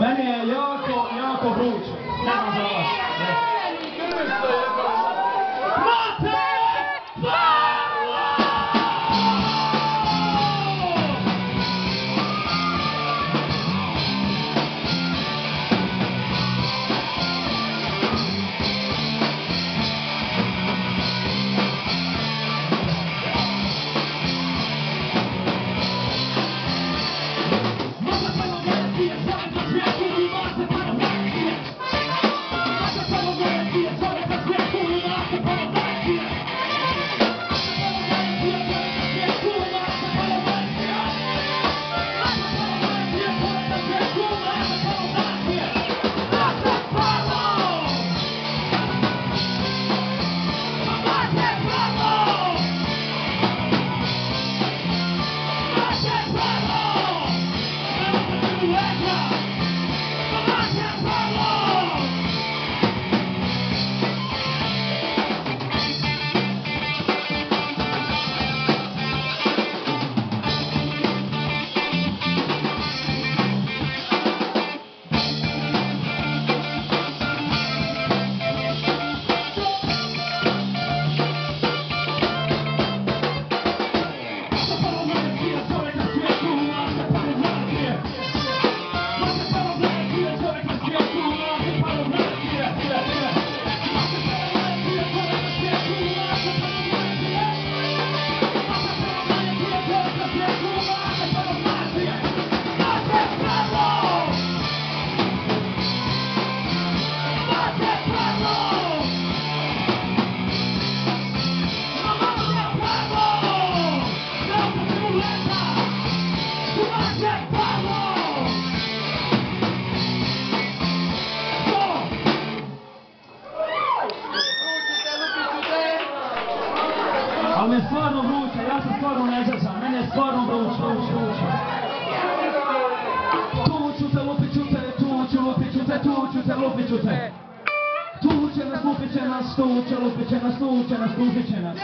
Mene je jako, jako vruće. Ne znam za vas. Mate! Ali je stvarno vruće, ja sam stvarno nezažan, mene je stvarno vruće. Tuću te, lupit ću te, tuću te. Tuće nas, lupit će nas, tuće nas, lupit će nas.